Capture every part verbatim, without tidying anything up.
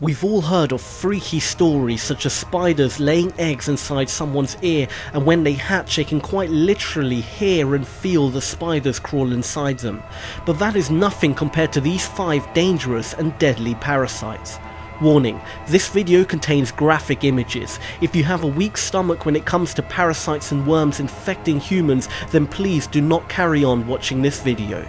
We've all heard of freaky stories such as spiders laying eggs inside someone's ear, and when they hatch they can quite literally hear and feel the spiders crawl inside them. But that is nothing compared to these five dangerous and deadly parasites. Warning, this video contains graphic images. If you have a weak stomach when it comes to parasites and worms infecting humans, then please do not carry on watching this video.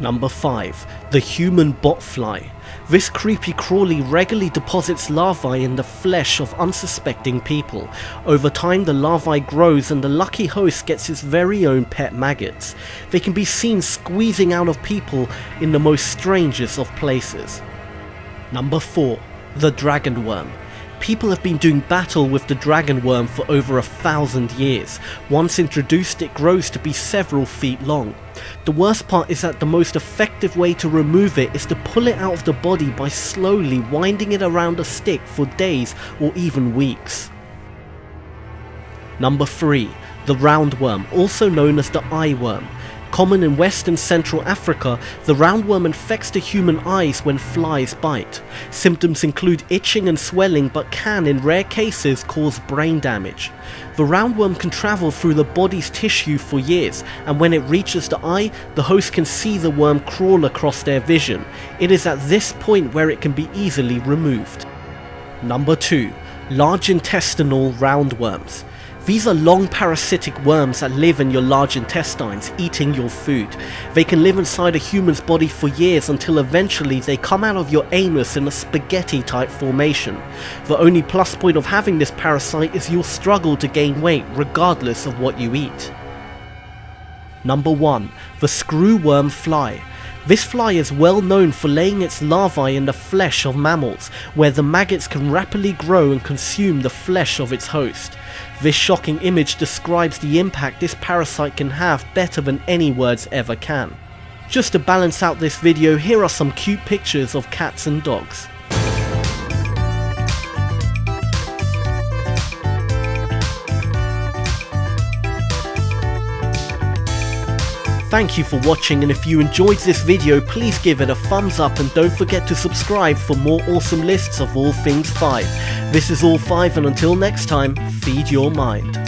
Number five. The human botfly. This creepy crawly regularly deposits larvae in the flesh of unsuspecting people. Over time the larvae grows and the lucky host gets his very own pet maggots. They can be seen squeezing out of people in the most strangest of places. Number four. The Dragon Worm. People have been doing battle with the Dragon Worm for over a thousand years. Once introduced, it grows to be several feet long. The worst part is that the most effective way to remove it is to pull it out of the body by slowly winding it around a stick for days or even weeks. Number three. The Roundworm, also known as the Eye Worm. Common in West and Central Africa, the roundworm infects the human eyes when flies bite. Symptoms include itching and swelling, but can in rare cases cause brain damage. The roundworm can travel through the body's tissue for years, and when it reaches the eye, the host can see the worm crawl across their vision. It is at this point where it can be easily removed. Number two. Large Intestinal Roundworms. These are long parasitic worms that live in your large intestines, eating your food. They can live inside a human's body for years until eventually they come out of your anus in a spaghetti type formation. The only plus point of having this parasite is you'll struggle to gain weight regardless of what you eat. Number one. The Screw Worm Fly. This fly is well known for laying its larvae in the flesh of mammals, where the maggots can rapidly grow and consume the flesh of its host. This shocking image describes the impact this parasite can have better than any words ever can. Just to balance out this video, here are some cute pictures of cats and dogs. Thank you for watching, and if you enjoyed this video please give it a thumbs up and don't forget to subscribe for more awesome lists of all things five. This is All five, and until next time, feed your mind.